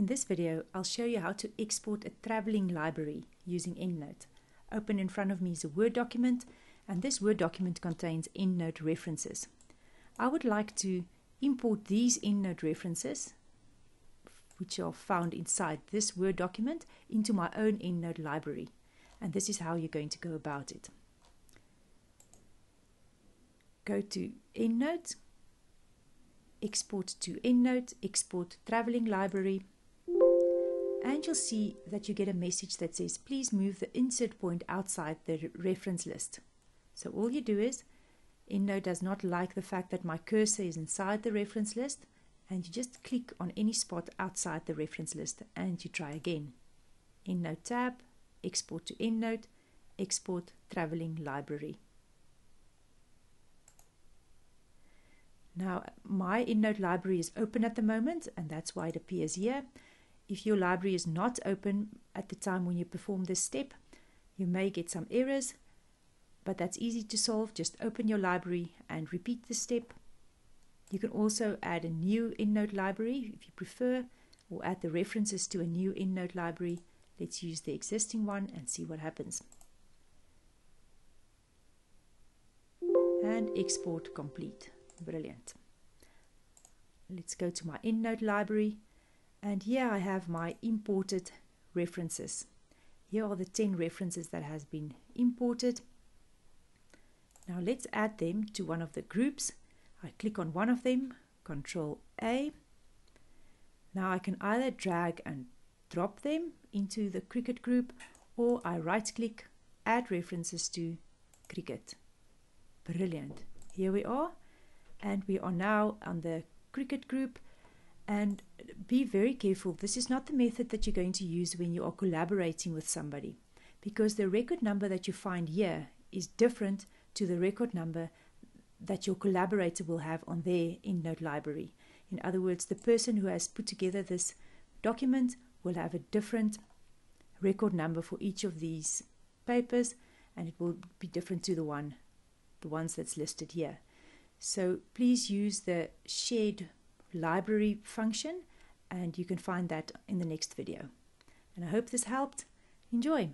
In this video, I'll show you how to export a traveling library using EndNote. Open in front of me is a Word document, and this Word document contains EndNote references. I would like to import these EndNote references, which are found inside this Word document, into my own EndNote library. And this is how you're going to go about it. Go to EndNote, export to EndNote, export traveling library, and you'll see that you get a message that says, please move the insert point outside the reference list. So all you do is, EndNote does not like the fact that my cursor is inside the reference list, and you just click on any spot outside the reference list and you try again. EndNote tab, export to EndNote, export traveling library. Now, my EndNote library is open at the moment, and that's why it appears here. If your library is not open at the time when you perform this step, you may get some errors, but that's easy to solve. Just open your library and repeat the step. You can also add a new EndNote library if you prefer, or add the references to a new EndNote library. Let's use the existing one and see what happens. And export complete. Brilliant. Let's go to my EndNote library, and here I have my imported references. Here are the 10 references that has been imported. Now let's add them to one of the groups. I click on one of them, Control A. Now I can either drag and drop them into the Cricut group, or I right click, add references to Cricut. Brilliant. Here we are. And we are now on the Cricut group. And be very careful, this is not the method that you're going to use when you are collaborating with somebody, because the record number that you find here is different to the record number that your collaborator will have on their EndNote library. In other words, the person who has put together this document will have a different record number for each of these papers, and it will be different to the ones that's listed here. So please use the shared library function, and you can find that in the next video. And I hope this helped. Enjoy!